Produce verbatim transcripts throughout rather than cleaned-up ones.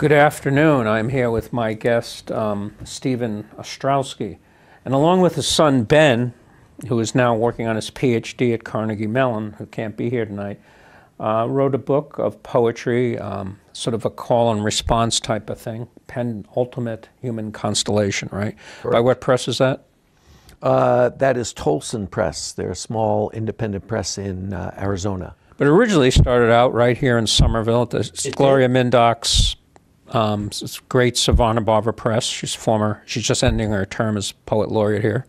Good afternoon. I'm here with my guest, um, Steven Ostrowski, and along with his son, Ben, who is now working on his PhD at Carnegie Mellon, who can't be here tonight, uh, wrote a book of poetry, um, sort of a call and response type of thing, Penultimate Human Constellation, right? Correct. By what press is that? Uh, that is Tolson Press. They're a small independent press in uh, Arizona. But originally started out right here in Somerville at the Gloria Mindock's Um, it's great Savannah Barbour Press. She's former. She's just ending her term as poet laureate here.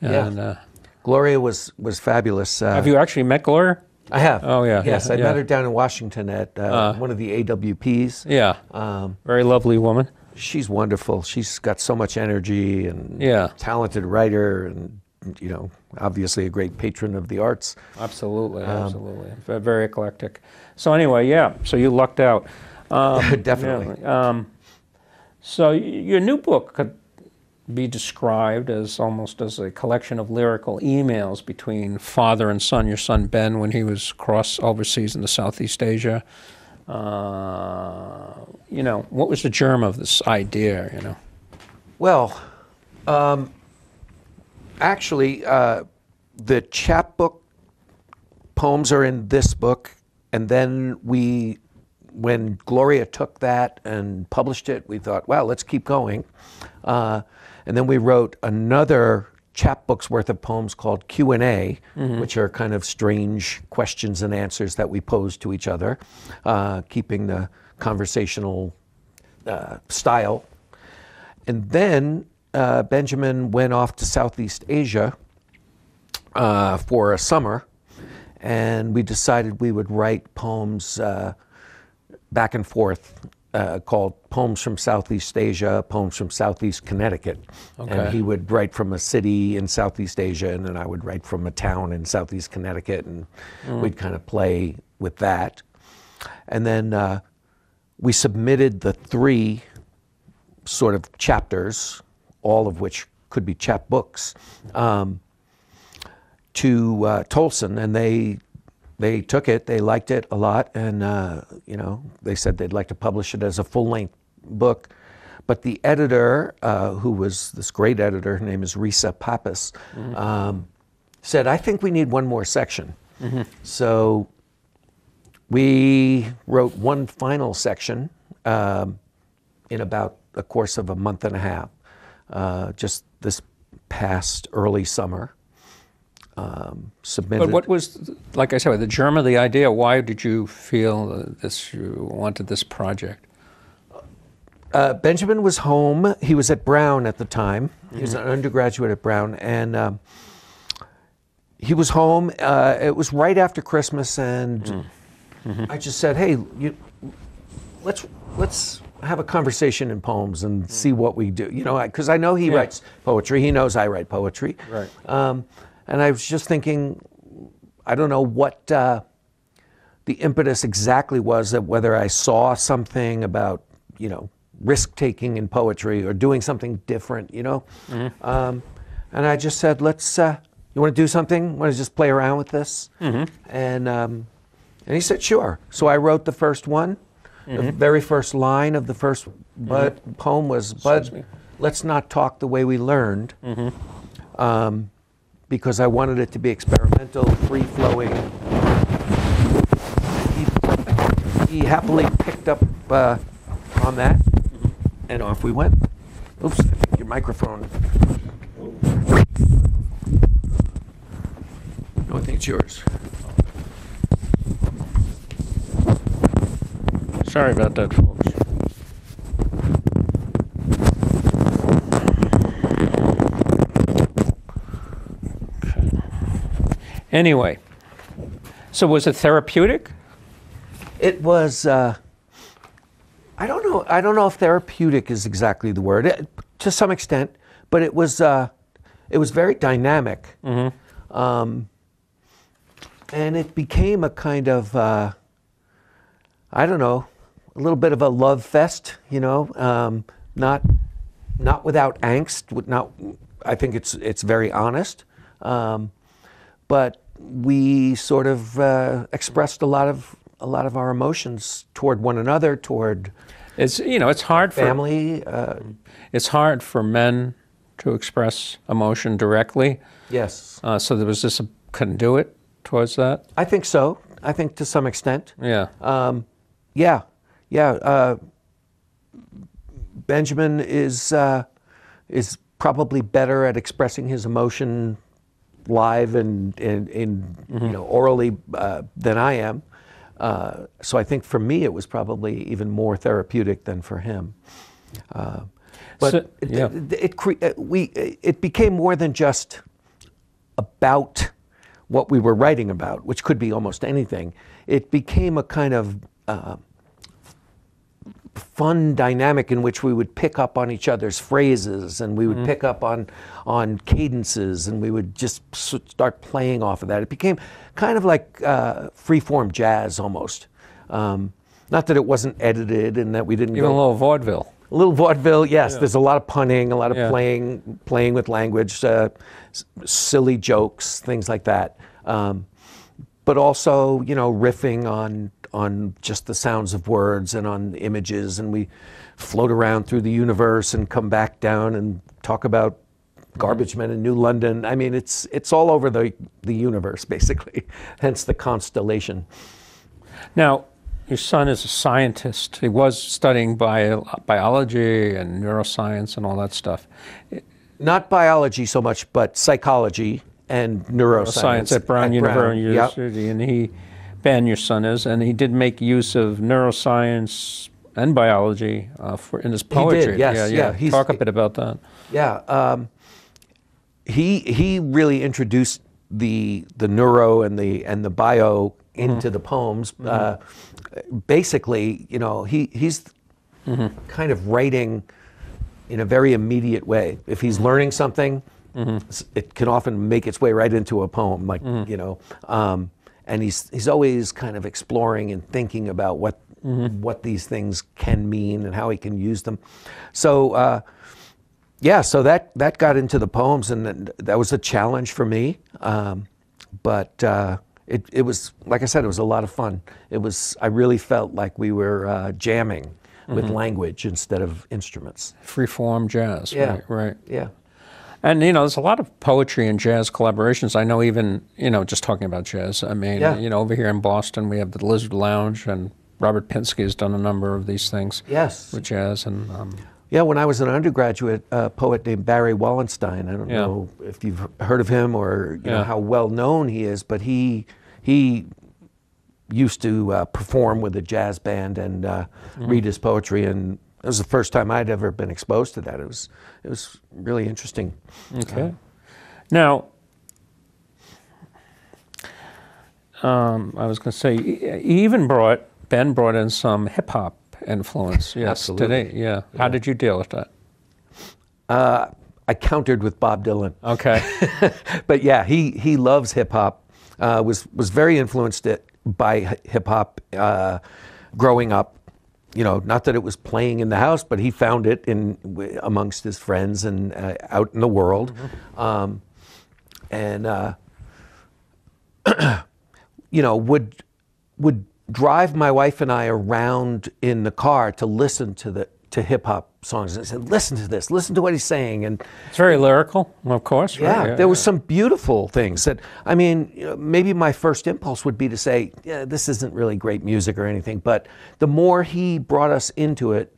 And, yeah. Uh, Gloria was was fabulous. Uh, have you actually met Gloria? I have. Oh yeah. Yes, yeah, I yeah. met her down in Washington at uh, uh, one of the A W Ps. Yeah. Um, Very lovely woman. She's wonderful. She's got so much energy and yeah. talented writer and. You know, obviously a great patron of the arts. Absolutely, um, absolutely. Very eclectic. So anyway, yeah, so you lucked out. Um, Definitely. Yeah, um, so your new book could be described as almost as a collection of lyrical emails between father and son, your son Ben, when he was cross overseas into Southeast Asia. Uh, you know, what was the germ of this idea, you know? Well, um, Actually, uh, the chapbook poems are in this book, and then we, when Gloria took that and published it, we thought, wow, let's keep going. Uh, and then we wrote another chapbook's worth of poems called Q and A, mm-hmm. which are kind of strange questions and answers that we pose to each other, uh, keeping the conversational uh, style. And then Uh, Benjamin went off to Southeast Asia uh, for a summer, and we decided we would write poems uh, back and forth uh, called Poems from Southeast Asia, Poems from Southeast Connecticut. Okay. And he would write from a city in Southeast Asia, and then I would write from a town in Southeast Connecticut, and mm. we'd kind of play with that. And then uh, we submitted the three sort of chapters, all of which could be chapbooks, um, to uh, Tolson, and they they took it. They liked it a lot, and uh, you know, they said they'd like to publish it as a full-length book. But the editor, uh, who was this great editor, her name is Risa Pappas, mm-hmm. um, said, "I think we need one more section." Mm-hmm. So we wrote one final section um, in about a course of a month and a half. Uh, just this past early summer, um, submitted. But what was, like I said, the germ of the idea? Why did you feel this? You wanted this project? Uh, Benjamin was home. He was at Brown at the time. Mm-hmm. He was an undergraduate at Brown, and um, he was home. Uh, it was right after Christmas, and mm-hmm. I just said, "Hey, you, let's let's." have a conversation in poems and see what we do, you know, because I, I know he yeah. writes poetry. He knows I write poetry. Right. Um, and I was just thinking, I don't know what uh, the impetus exactly was, that whether I saw something about, you know, risk-taking in poetry or doing something different, you know. Mm-hmm. um, and I just said, let's, uh, you want to do something? Want to just play around with this? Mm-hmm. And, um, and he said, sure. So I wrote the first one. Mm-hmm. The very first line of the first but mm-hmm. poem was, "But let's not talk the way we learned," mm-hmm. um, because I wanted it to be experimental, free-flowing. He, he happily picked up uh, on that, mm-hmm. and off we went. Oops, I think your microphone. No, I think it's yours. Sorry about that, folks. Anyway, so was it therapeutic? It was, uh, I don't know, I don't know if therapeutic is exactly the word, it, to some extent, but it was, uh, it was very dynamic. Mm-hmm. um, and it became a kind of, uh, I don't know, a little bit of a love fest, you know, um, not not without angst. Not, I think it's it's very honest, um, but we sort of uh, expressed a lot of a lot of our emotions toward one another, toward It's, you know, it's hard for family. Uh, it's hard for men to express emotion directly. Yes. Uh, so there was this, couldn't do it towards that. I think so. I think to some extent. Yeah. Um, yeah. Yeah. Uh, Benjamin is uh, is probably better at expressing his emotion live and in, in mm-hmm. you know, orally uh, than I am. Uh, so I think for me it was probably even more therapeutic than for him. Uh, but so, yeah. it, it, it, we, it became more than just about what we were writing about, which could be almost anything. It became a kind of uh, fun dynamic in which we would pick up on each other's phrases, and we would mm-hmm. pick up on on cadences, and we would just start playing off of that. It became kind of like uh, free-form jazz almost. Um, not that it wasn't edited and that we didn't even go, a little vaudeville. A little vaudeville, yes. Yeah. There's a lot of punning, a lot of yeah. playing, playing with language, uh, silly jokes, things like that. Um, but also, you know, riffing on. on just the sounds of words and on images, and we float around through the universe and come back down and talk about garbage men in New London. I mean, it's it's all over the the universe, basically, hence the constellation. Now, your son is a scientist. He was studying bio biology and neuroscience and all that stuff. Not biology so much, but psychology and neuroscience. Neuroscience at Brown, at Brown. Brown University, yep. and he Ben, your son is, and he did make use of neuroscience and biology uh, for in his poetry. He did, yes, yeah, yeah. yeah Talk a bit about that. Yeah, um, he he really introduced the the neuro and the and the bio into mm-hmm. the poems. Mm-hmm. uh, basically, you know, he he's mm-hmm. kind of writing in a very immediate way. If he's learning something, mm-hmm. it can often make its way right into a poem, like mm-hmm. you know. Um, And he's he's always kind of exploring and thinking about what mm-hmm. what these things can mean and how he can use them. So uh, yeah, so that that got into the poems, and that, that was a challenge for me. Um, but uh, it it was, like I said, it was a lot of fun. It was, I really felt like we were uh, jamming mm-hmm. with language instead of instruments. Free-form jazz. Yeah. Right. Right. Yeah. And, you know, there's a lot of poetry and jazz collaborations. I know even, you know, just talking about jazz, I mean, yeah. you know, over here in Boston, we have the Lizard Lounge, and Robert Pinsky has done a number of these things yes. with jazz. And um, yeah, when I was an undergraduate, a poet named Barry Wallenstein, I don't yeah. know if you've heard of him or you yeah. know how well-known he is, but he, he used to uh, perform with a jazz band and uh, mm-hmm. read his poetry, and it was the first time I'd ever been exposed to that. It was, it was really interesting. Okay. Uh, now, um, I was going to say, he even brought, Ben brought in some hip hop influence. Yes, absolutely. Today, yeah. yeah. How did you deal with that? Uh, I countered with Bob Dylan. Okay. But yeah, he he loves hip hop. Uh, was was very influenced by hip hop uh, growing up. You know, not that it was playing in the house, but he found it in w amongst his friends and uh, out in the world. Mm-hmm. um, and uh, you know, would would drive my wife and I around in the car to listen to the to hip hop songs, and I said, "Listen to this, listen to what he's saying." And it's very lyrical, of course. Yeah, right? yeah there yeah. was some beautiful things that, I mean, you know, maybe my first impulse would be to say, "Yeah, this isn't really great music or anything." But the more he brought us into it,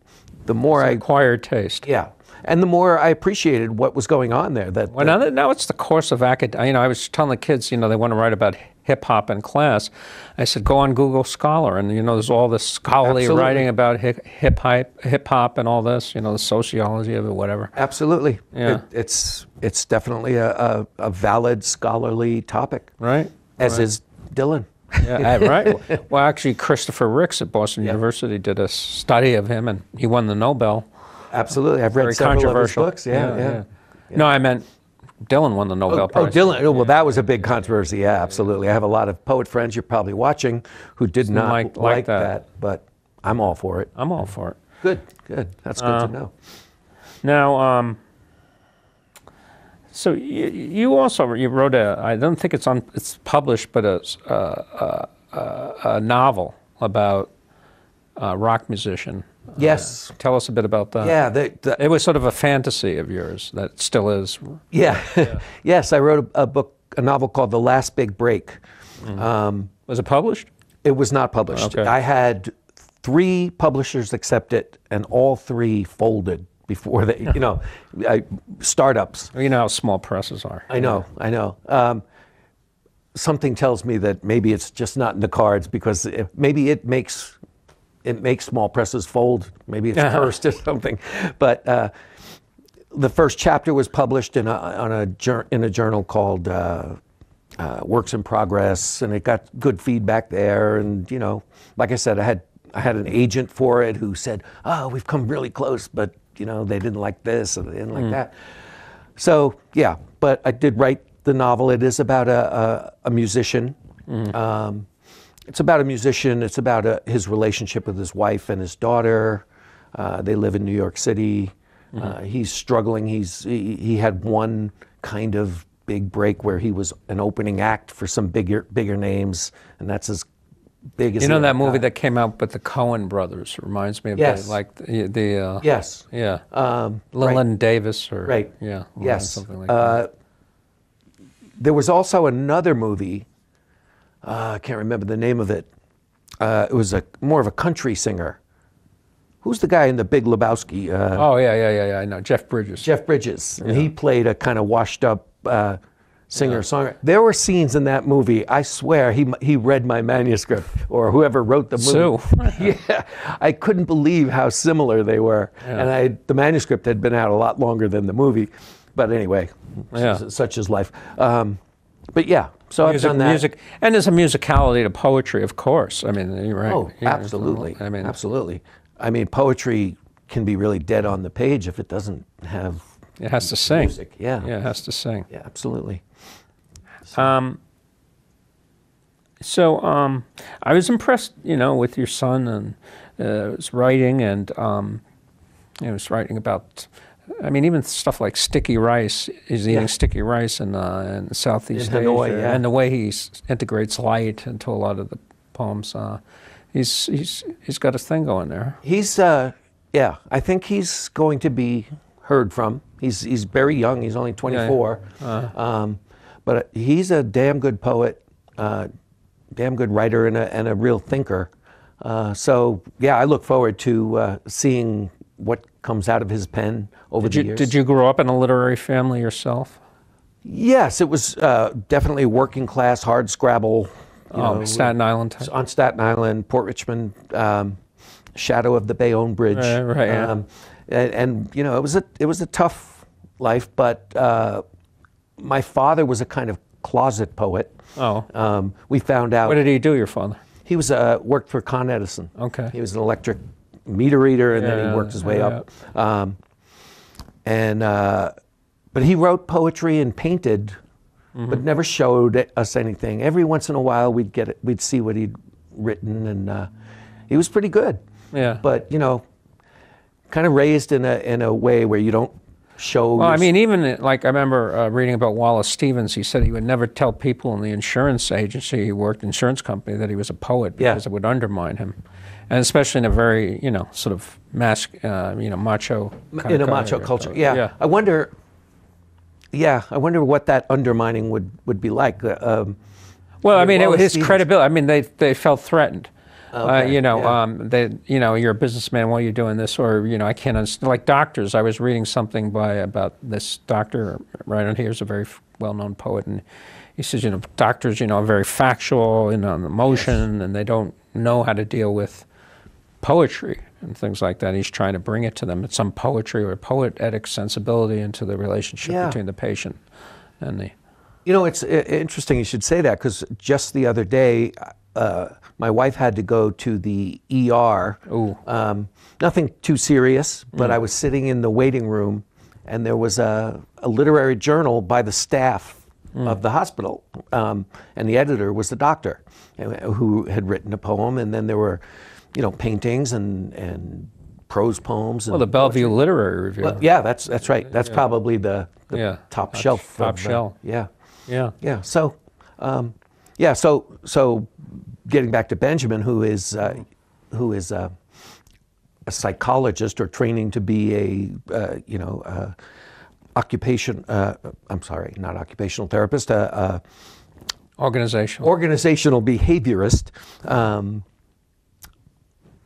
the more I acquired taste. Yeah, and the more I appreciated what was going on there. That, well, that now, that, now it's the course of academic. You know, I was telling the kids, you know, they want to write about hip hop in class. I said, go on Google Scholar, and you know, there's all this scholarly Absolutely. writing about hip hip hip hop and all this, you know, the sociology of it, whatever. Absolutely, yeah. It, it's it's definitely a, a a valid scholarly topic, right? As right. is Dylan. Yeah, right. Well, actually, Christopher Ricks at Boston yeah. University did a study of him, and he won the Nobel. Absolutely, I've read Very several controversial. of his books. Yeah yeah, yeah. yeah, yeah. No, I meant. Dylan won the Nobel oh, Prize. Oh, Dylan! Well, yeah. that was a big controversy. Yeah, absolutely. I have a lot of poet friends you're probably watching who did not like, like, like that. that, but I'm all for it. I'm all for it. Good, good. That's good uh, to know. Now, um, so you, you also you wrote a. I don't think it's on. It's published, but a, a, a, a novel about uh, rock musician. Yes. Uh, tell us a bit about that. Yeah. The, the, it was sort of a fantasy of yours that still is. Yeah. yeah. Yes, I wrote a, a book, a novel called The Last Big Break. Mm. Um, was it published? It was not published. Okay. I had three publishers accept it, and all three folded before they, you know, I, startups. You know how small presses are. I know, yeah. I know. Um, something tells me that maybe it's just not in the cards, because if, maybe it makes it makes small presses fold. Maybe it's cursed or something. But uh, the first chapter was published in a on a in a journal called Uh, Uh, Works in Progress, and it got good feedback there. And you know, like I said, I had I had an agent for it who said, "Oh, we've come really close, but you know, they didn't like this and they didn't like mm. that." So yeah, but I did write the novel. It is about a a, a musician. Mm. Um, it's about a musician. It's about a, his relationship with his wife and his daughter. Uh, they live in New York City. Mm. Uh, he's struggling. He's he, he had one kind of big break where he was an opening act for some bigger bigger names, and that's as big as you know that movie got. That came out with the Coen brothers reminds me of yes. the, like the, the uh, yes yeah um, Llewyn right. Davis or right yeah yes something like uh, that. There was also another movie uh, I can't remember the name of it. Uh, it was a more of a country singer. Who's the guy in the Big Lebowski? Uh, oh yeah yeah yeah yeah I know Jeff Bridges. Jeff Bridges yeah. And he played a kind of washed up Uh, singer-songwriter. Yeah. There were scenes in that movie, I swear, he he read my manuscript, or whoever wrote the movie. So. yeah, I couldn't believe how similar they were. Yeah. And I the manuscript had been out a lot longer than the movie. But anyway, yeah. such, such is life. Um, but yeah, so music, I've done that. Music. And there's a musicality to poetry, of course. I mean, you're right. Oh, yeah, absolutely. I mean, absolutely. I mean, poetry can be really dead on the page if it doesn't have It has to sing. Music, yeah. Yeah, it has to sing. Yeah, absolutely. So, um, so um, I was impressed, you know, with your son and uh, his writing, and um, he was writing about, I mean, even stuff like sticky rice. He's eating yeah. sticky rice in, uh, in Southeast in Asia, Hanoi, yeah. and the way he integrates light into a lot of the poems. Uh, he's he's he's got a thing going there. He's uh, yeah, I think he's going to be heard from. He's he's very young. He's only twenty-four, yeah, yeah. Uh-huh. um, but he's a damn good poet, uh, damn good writer, and a and a real thinker. Uh, so yeah, I look forward to uh, seeing what comes out of his pen over did the you, years. Did you grow up in a literary family yourself? Yes, it was uh, definitely working class, hard scrabble. Oh, know, Staten Island type. On Staten Island, Port Richmond, um, shadow of the Bayonne Bridge. Right, right. Um, yeah. And, and you know, it was a it was a tough life, but uh, my father was a kind of closet poet. Oh, um, we found out. What did he do? Your father? He was uh, worked for Con Edison. Okay, he was an electric meter reader, and yeah, then he worked his way yeah. up. Um, and uh, but he wrote poetry and painted, mm-hmm. but never showed us anything. Every once in a while, we'd get it, we'd see what he'd written, and uh, he was pretty good. Yeah, but you know. Kind of raised in a in a way where you don't show. Well, I mean, even like I remember uh, reading about Wallace Stevens. He said he would never tell people in the insurance agency he worked insurance company that he was a poet because yeah. it would undermine him, and especially in a very you know sort of mas uh, you know macho kind in of a macho culture. Yeah. yeah, I wonder. Yeah, I wonder what that undermining would would be like. Um, well, I mean, it, his Stevens. credibility. I mean, they they felt threatened. Okay, uh, you know, yeah. um, they, you know, you're a businessman. Why are you doing this? Or you know, I can't understand. Like doctors, I was reading something by about this doctor right on here is a very well-known poet, and he says, you know, doctors, you know, are very factual and on emotion, yes. and they don't know how to deal with poetry and things like that. He's trying to bring it to them. It's some poetry or poetic sensibility into the relationship yeah. between the patient and the. You know, it's interesting you should say that because just the other day. Uh, my wife had to go to the E R. Ooh. Um, nothing too serious, but mm. I was sitting in the waiting room, and there was a, a literary journal by the staff mm. of the hospital, um, and the editor was the doctor, who had written a poem, and then there were, you know, paintings and and prose poems. And well, the Bellevue Literary Review. Well, yeah, that's that's right. That's yeah. probably the, the yeah. top, top shelf. Top shelf. The, yeah. Yeah. Yeah. So. Um, Yeah, so so getting back to Benjamin, who is uh, who is uh, a psychologist or training to be a, uh, you know, uh, occupation, uh, I'm sorry, not occupational therapist, uh, uh, organizational. organizational behaviorist. Um,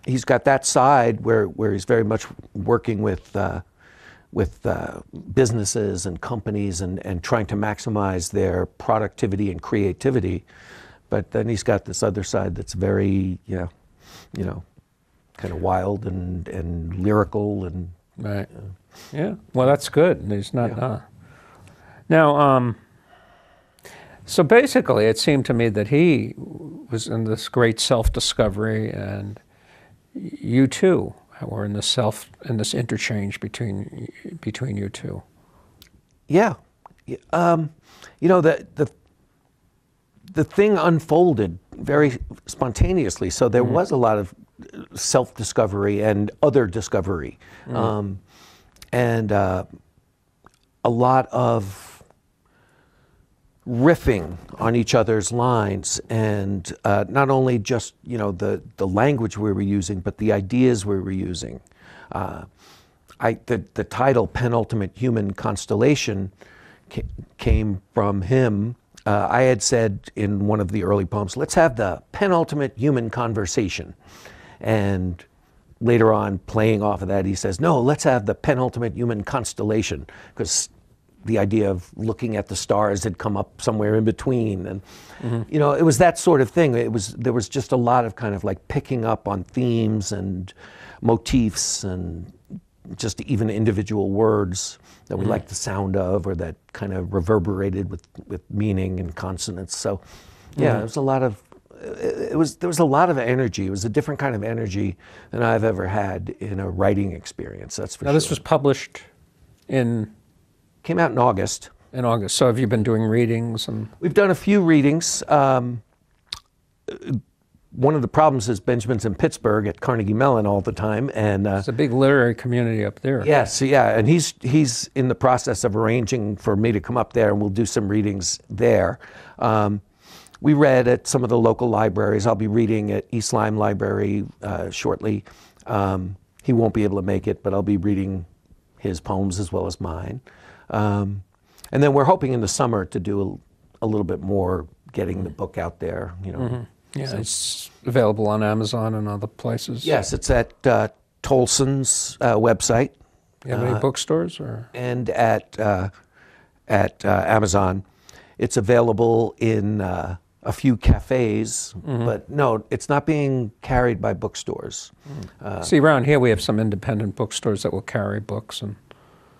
he's got that side where, where he's very much working with, uh, with uh, businesses and companies and, and trying to maximize their productivity and creativity. But then he's got this other side that's very, you know, you know, kind of wild and, and lyrical and right. Uh, yeah. Well, that's good. There's not. Yeah. Uh, now, um, so basically, it seemed to me that he was in this great self-discovery, and you too were in this self in this interchange between between you two. Yeah. Um, you know the the. The thing unfolded very spontaneously, so there mm. was a lot of self-discovery and other discovery, mm. um, and uh, a lot of riffing on each other's lines, and uh, not only just you know the the language we were using, but the ideas we were using. Uh, I the the title Penultimate Human Constellation ca- came from him. Uh, I had said in one of the early poems, let's have the penultimate human conversation. And later on, playing off of that, he says, no, let's have the penultimate human constellation, because the idea of looking at the stars had come up somewhere in between. And, mm-hmm. you know, it was that sort of thing. It was, there was just a lot of kind of like picking up on themes and motifs and just even individual words that we mm-hmm. liked the sound of, or that kind of reverberated with, with meaning and consonants. So, yeah, mm-hmm. it was a lot of, it was, there was a lot of energy. It was a different kind of energy than I've ever had in a writing experience, that's for sure. Now, this was published in? Came out in August. In August. So have you been doing readings? And... We've done a few readings. Um, One of the problems is Benjamin's in Pittsburgh at Carnegie Mellon all the time, and uh, it's a big literary community up there. Yes, yeah, and he's he's in the process of arranging for me to come up there, and we'll do some readings there. Um, we read at some of the local libraries. I'll be reading at East Lyme Library uh, shortly. Um, he won't be able to make it, but I'll be reading his poems as well as mine. Um, and then we're hoping in the summer to do a, a little bit more getting the book out there. You know. Mm-hmm. Yeah, so it's available on Amazon and other places. Yes, it's at uh, Tolson's uh, website. Do you have uh, any bookstores? Or? And at, uh, at uh, Amazon. It's available in uh, a few cafes, mm-hmm. but no, it's not being carried by bookstores. Mm-hmm. uh, See, around here we have some independent bookstores that will carry books. And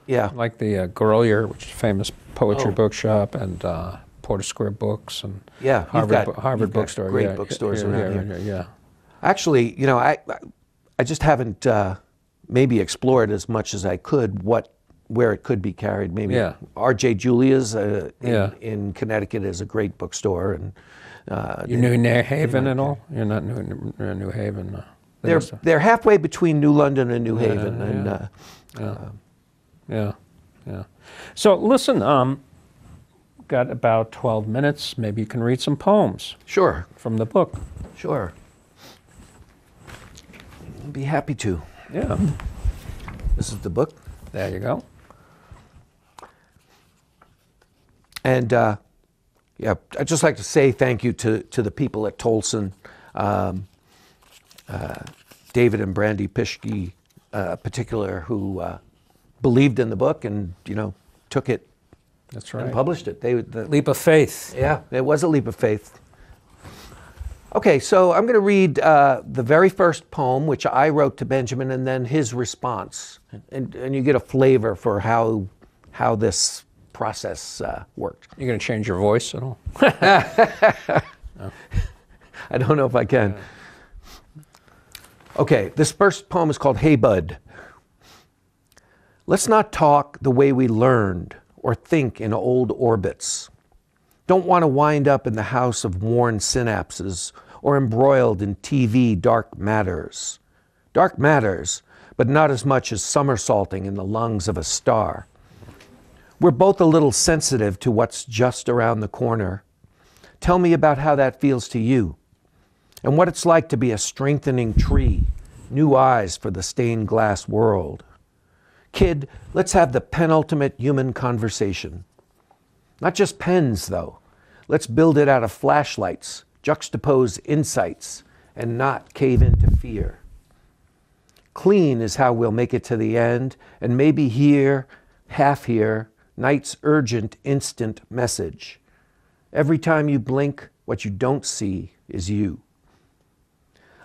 yeah. Like the uh, Grollier, which is a famous poetry oh. bookshop, and... Uh, Porter Square Books and yeah, Harvard, got, Harvard bookstore. Great yeah, bookstores yeah, around yeah, here. Yeah, yeah. Actually, you know, I, I just haven't uh, maybe explored as much as I could what where it could be carried. Maybe yeah. R J Julia's uh, in, yeah. in Connecticut is a great bookstore, and uh, you knew New Haven not, and all. You're not New New Haven. No. They're they're, they're halfway between New London and New yeah, Haven, yeah, and uh, yeah. Uh, yeah, yeah. So listen, um. got about twelve minutes. Maybe you can read some poems. Sure. From the book. Sure. I'd be happy to. Yeah. This is the book. There you go. And uh, yeah, I'd just like to say thank you to, to the people at Tolson, um, uh, David and Brandy Pishke, uh, in particular, who uh, believed in the book and, you know, took it. That's right. And published it. They the, leap of faith. Yeah, it was a leap of faith. Okay, so I'm going to read uh, the very first poem, which I wrote to Benjamin, and then his response, and and you get a flavor for how how this process uh, worked. You're going to change your voice at all? No. I don't know if I can. Yeah. Okay, this first poem is called "Hey Bud." Let's not talk the way we learned, or think in old orbits. Don't want to wind up in the house of worn synapses or embroiled in T V dark matters. Dark matters, but not as much as somersaulting in the lungs of a star. We're both a little sensitive to what's just around the corner. Tell me about how that feels to you, and what it's like to be a strengthening tree new eyes for the stained glass world. Kid, let's have the penultimate human conversation. Not just pens, though. Let's build it out of flashlights, juxtapose insights, and not cave into fear. Clean is how we'll make it to the end, and maybe hear, half hear, night's urgent instant message. Every time you blink, what you don't see is you.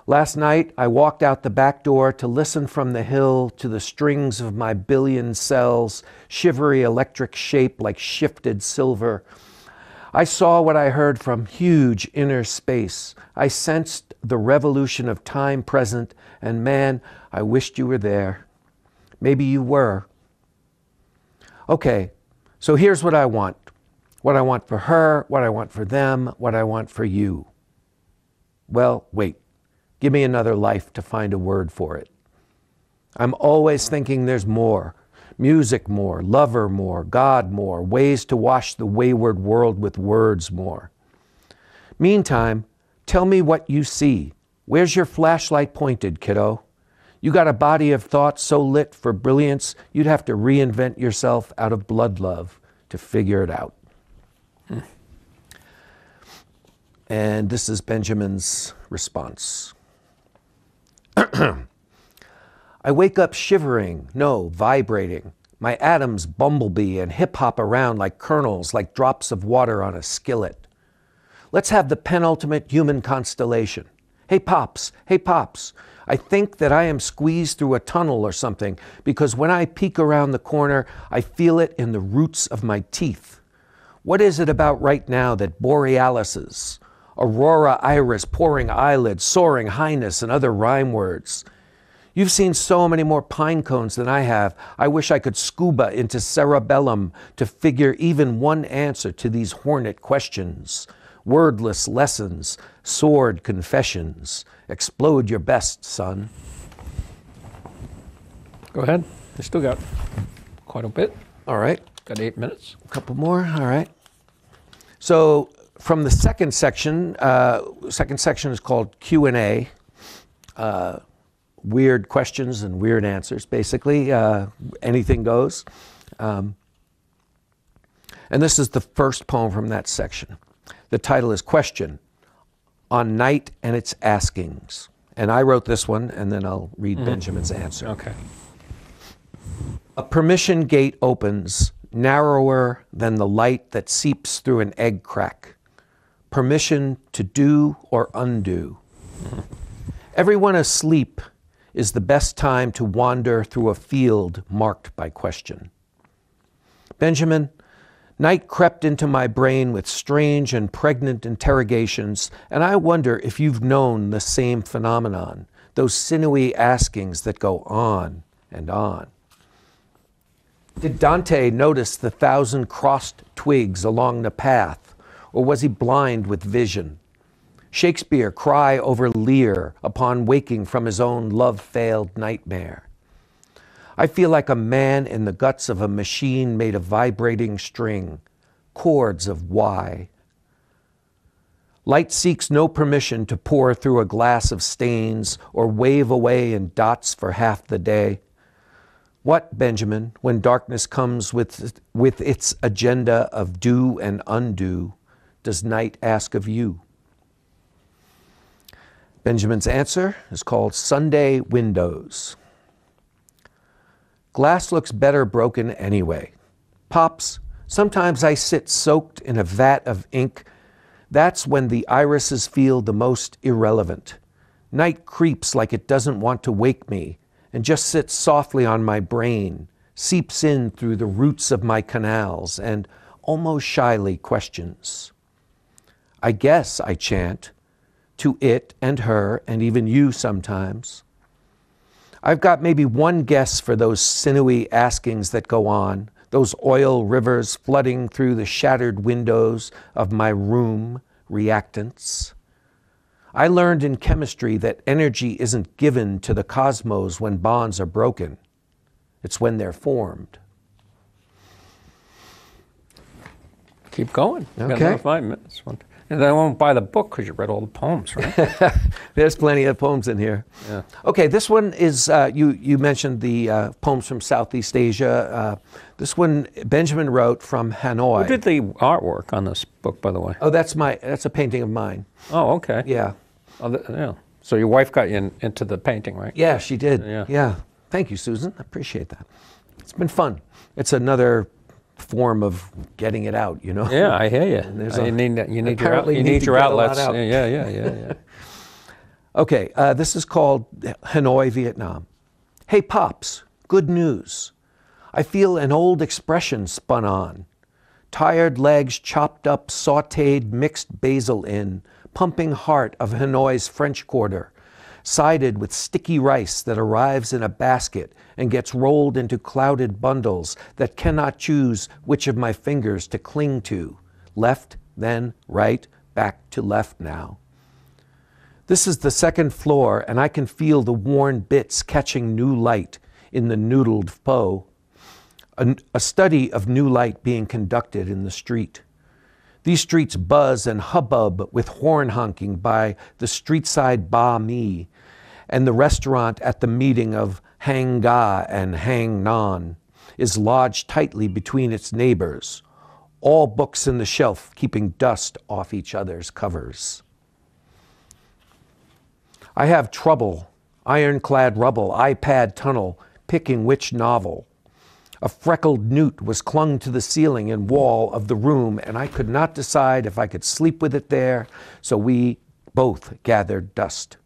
Last night, I walked out the back door to listen from the hill to the strings of my billion cells, shivery electric shape like shifted silver. I saw what I heard from huge inner space. I sensed the revolution of time present, and man, I wished you were there. Maybe you were. Okay, so here's what I want. What I want for her, what I want for them, what I want for you. Well, wait. Give me another life to find a word for it. I'm always thinking there's more. Music more, lover more, God more, ways to wash the wayward world with words more. Meantime, tell me what you see. Where's your flashlight pointed, kiddo? You got a body of thought so lit for brilliance, you'd have to reinvent yourself out of blood love to figure it out. And this is Benjamin's response. I wake up shivering, no, vibrating. My atoms bumblebee and hip-hop around like kernels, like drops of water on a skillet. Let's have the penultimate human constellation. Hey, Pops, hey, Pops. I think that I am squeezed through a tunnel or something, because when I peek around the corner, I feel it in the roots of my teeth. What is it about right now that borealises, aurora iris, pouring eyelids, soaring highness, and other rhyme words? You've seen so many more pine cones than I have. I wish I could scuba into cerebellum to figure even one answer to these hornet questions. Wordless lessons, sword confessions. Explode your best, son. Go ahead. You still got quite a bit. All right. Got eight minutes. A couple more. All right. So from the second section, uh, second section is called Q and A. Uh, Weird questions and weird answers, basically. Uh, anything goes. Um, and this is the first poem from that section. The title is Question, On Night and Its Askings. And I wrote this one, and then I'll read mm. Benjamin's answer. Okay. A permission gate opens, narrower than the light that seeps through an egg crack. Permission to do or undo. Everyone asleep is the best time to wander through a field marked by question. Benjamin, night crept into my brain with strange and pregnant interrogations, and I wonder if you've known the same phenomenon, those sinewy askings that go on and on. Did Dante notice the thousand crossed twigs along the path, or was he blind with vision? Shakespeare cry over Lear upon waking from his own love-failed nightmare. I feel like a man in the guts of a machine made of vibrating string, chords of why. Light seeks no permission to pour through a glass of stains or wave away in dots for half the day. What, Benjamin, when darkness comes with, with its agenda of do and undo, does night ask of you? Benjamin's answer is called Sunday Windows. Glass looks better broken anyway. Pops, sometimes I sit soaked in a vat of ink. That's when the irises feel the most irrelevant. Night creeps like it doesn't want to wake me and just sits softly on my brain, seeps in through the roots of my canals and almost shyly questions. I guess, I chant, to it and her and even you sometimes. I've got maybe one guess for those sinewy askings that go on, those oil rivers flooding through the shattered windows of my room reactants. I learned in chemistry that energy isn't given to the cosmos when bonds are broken. It's when they're formed. Keep going. Okay. Got another five minutes. One, And I won't buy the book because you read all the poems, right? There's plenty of poems in here. Yeah. Okay, this one is, uh, you, you mentioned the uh, poems from Southeast Asia. Uh, this one, Benjamin wrote from Hanoi. Who did the artwork on this book, by the way? Oh, that's my, that's a painting of mine. Oh, okay. Yeah. Oh, the, yeah. So your wife got you in, into the painting, right? Yeah, she did. Yeah. Yeah. Thank you, Susan. I appreciate that. It's been fun. It's another form of getting it out, you know. Yeah, I hear you. And a, you need you need your you need, need your outlets. Out. Yeah, yeah, yeah, yeah. Okay, uh, this is called Hanoi, Vietnam. Hey, Pops, good news. I feel an old expression spun on. Tired legs chopped up, sautéed, mixed basil in, pumping heart of Hanoi's French Quarter, sided with sticky rice that arrives in a basket and gets rolled into clouded bundles that cannot choose which of my fingers to cling to. Left, then right, back to left now. This is the second floor, and I can feel the worn bits catching new light in the noodled pho. A, a study of new light being conducted in the street. These streets buzz and hubbub with horn honking by the street-side Ba Mi and the restaurant at the meeting of Hang Ga and Hang Nan is lodged tightly between its neighbors, all books in the shelf keeping dust off each other's covers. I have trouble, ironclad rubble, iPad tunnel, picking which novel. A freckled newt was clung to the ceiling and wall of the room, and I could not decide if I could sleep with it there, so we both gathered dust.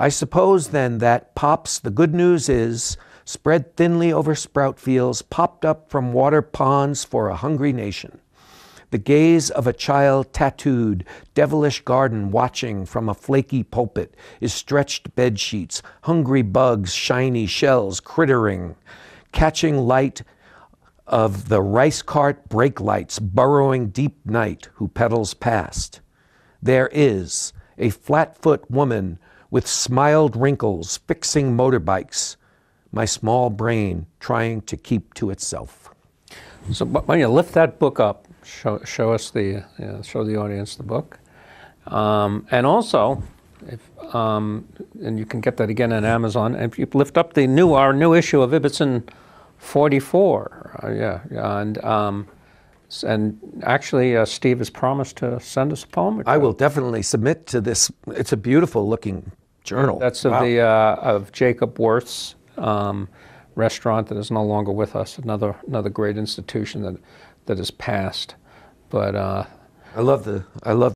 I suppose then that Pops, the good news is, spread thinly over sprout fields, popped up from water ponds for a hungry nation. The gaze of a child tattooed, devilish garden watching from a flaky pulpit is stretched bed sheets, hungry bugs, shiny shells, crittering. Catching light of the rice cart brake lights, burrowing deep night who pedals past. There is a flat-foot woman with smiled wrinkles fixing motorbikes, my small brain trying to keep to itself. So why don't you lift that book up, show, show us the, uh, show the audience the book. Um, and also, If, um, and you can get that again on Amazon. And if you lift up the new, our new issue of Ibbotson forty-four, uh, yeah, yeah, and um, and actually uh, Steve has promised to send us a poem. I will definitely submit to this. It's a beautiful looking journal. That's wow. of the uh, of Jacob Wirth's um, restaurant that is no longer with us. Another another great institution that that has passed, but uh, I love the I love.